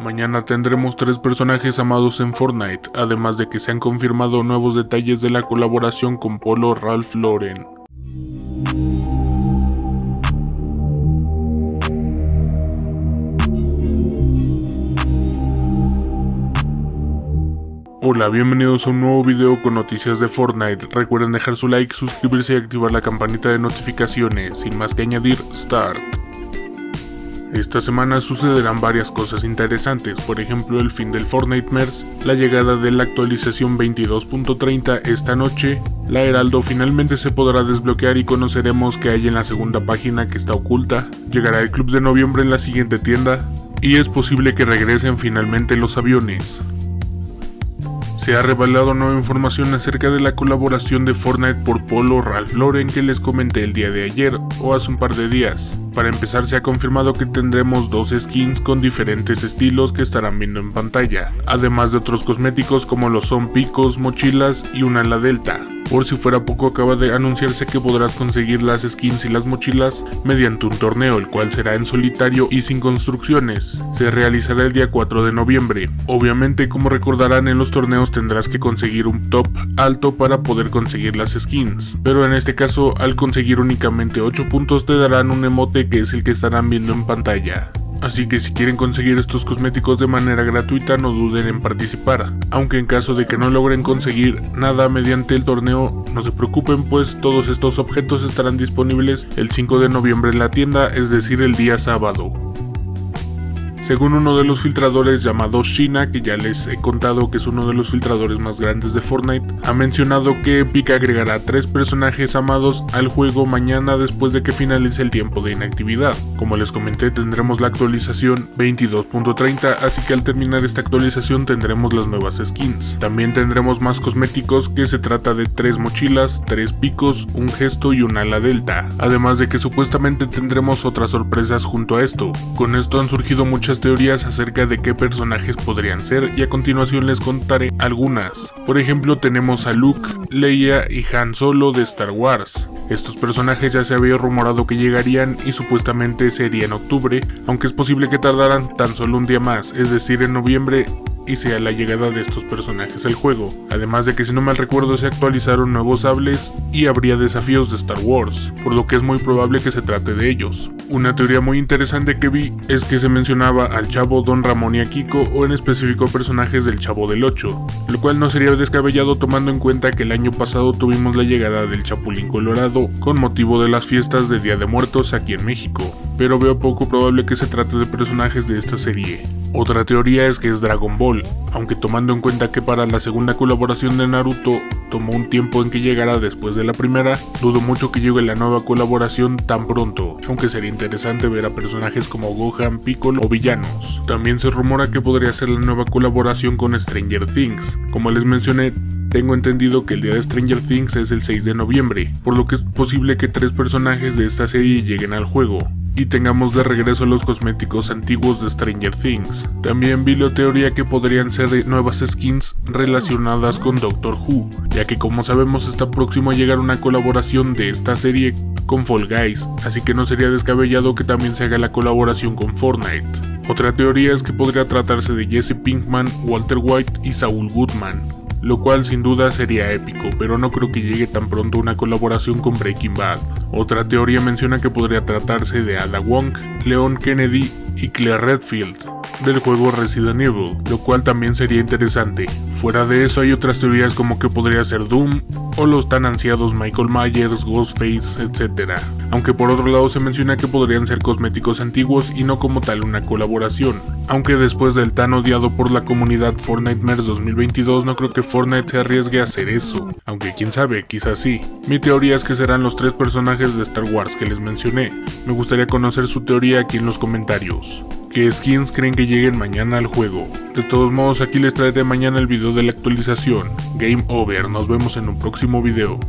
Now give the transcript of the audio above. Mañana tendremos 3 personajes amados en Fortnite, además de que se han confirmado nuevos detalles de la colaboración con Polo Ralph Lauren. Hola, bienvenidos a un nuevo video con noticias de Fortnite. Recuerden dejar su like, suscribirse y activar la campanita de notificaciones. Sin más que añadir, start. Esta semana sucederán varias cosas interesantes, por ejemplo el fin del Fortnite-mers, la llegada de la actualización 22.30 esta noche, la Heraldo finalmente se podrá desbloquear y conoceremos qué hay en la segunda página que está oculta, llegará el Club de Noviembre en la siguiente tienda, y es posible que regresen finalmente los aviones. Se ha revelado nueva información acerca de la colaboración de Fortnite por Polo Ralph Lauren que les comenté el día de ayer o hace un par de días. Para empezar, se ha confirmado que tendremos 2 skins con diferentes estilos que estarán viendo en pantalla, además de otros cosméticos como lo son picos, mochilas y una ala delta. Por si fuera poco, acaba de anunciarse que podrás conseguir las skins y las mochilas mediante un torneo, el cual será en solitario y sin construcciones. Se realizará el día 4 de noviembre. Obviamente, como recordarán, en los torneos tendrás que conseguir un top alto para poder conseguir las skins, pero en este caso, al conseguir únicamente 8 puntos te darán un emote que es el que estarán viendo en pantalla. Así que si quieren conseguir estos cosméticos de manera gratuita no duden en participar, aunque en caso de que no logren conseguir nada mediante el torneo no se preocupen, pues todos estos objetos estarán disponibles el 5 de noviembre en la tienda, es decir el día sábado. Según uno de los filtradores llamado Shina, que ya les he contado que es uno de los filtradores más grandes de Fortnite, ha mencionado que Epic agregará 3 personajes amados al juego mañana después de que finalice el tiempo de inactividad. Como les comenté, tendremos la actualización 22.30, así que al terminar esta actualización tendremos las nuevas skins. También tendremos más cosméticos, que se trata de 3 mochilas, 3 picos, un gesto y una ala delta, además de que supuestamente tendremos otras sorpresas junto a esto. Con esto han surgido muchas teorías acerca de qué personajes podrían ser y a continuación les contaré algunas. Por ejemplo, tenemos a Luke, Leia y Han Solo de Star Wars. Estos personajes ya se había rumorado que llegarían y supuestamente sería en octubre, aunque es posible que tardaran tan solo un día más, es decir en noviembre, y sea la llegada de estos personajes al juego, además de que si no mal recuerdo se actualizaron nuevos sables y habría desafíos de Star Wars, por lo que es muy probable que se trate de ellos. Una teoría muy interesante que vi es que se mencionaba al Chavo, Don Ramón y a Kiko, o en específico personajes del Chavo del 8, lo cual no sería descabellado tomando en cuenta que el año pasado tuvimos la llegada del Chapulín Colorado con motivo de las fiestas de Día de Muertos aquí en México, pero veo poco probable que se trate de personajes de esta serie. Otra teoría es que es Dragon Ball, aunque tomando en cuenta que para la segunda colaboración de Naruto tomó un tiempo en que llegara después de la primera, dudo mucho que llegue la nueva colaboración tan pronto, aunque sería interesante ver a personajes como Gohan, Piccolo o villanos. También se rumora que podría ser la nueva colaboración con Stranger Things. Como les mencioné, tengo entendido que el día de Stranger Things es el 6 de noviembre, por lo que es posible que 3 personajes de esta serie lleguen al juego y tengamos de regreso los cosméticos antiguos de Stranger Things. También vi la teoría que podrían ser nuevas skins relacionadas con Doctor Who, ya que como sabemos está próximo a llegar una colaboración de esta serie con Fall Guys, así que no sería descabellado que también se haga la colaboración con Fortnite. Otra teoría es que podría tratarse de Jesse Pinkman, Walter White y Saul Goodman, lo cual sin duda sería épico, pero no creo que llegue tan pronto una colaboración con Breaking Bad. Otra teoría menciona que podría tratarse de Ada Wong, Leon Kennedy y Claire Redfield del juego Resident Evil, lo cual también sería interesante. Fuera de eso hay otras teorías como que podría ser Doom o los tan ansiados Michael Myers, Ghostface, etc. Aunque por otro lado se menciona que podrían ser cosméticos antiguos y no como tal una colaboración. Aunque después del tan odiado por la comunidad Fortnite-mers 2022 no creo que Fortnite se arriesgue a hacer eso, aunque quién sabe, quizás sí. Mi teoría es que serán los 3 personajes de Star Wars que les mencioné. Me gustaría conocer su teoría aquí en los comentarios. ¿Qué skins creen que lleguen mañana al juego? De todos modos, aquí les traeré mañana el video de la actualización. Game over, nos vemos en un próximo video.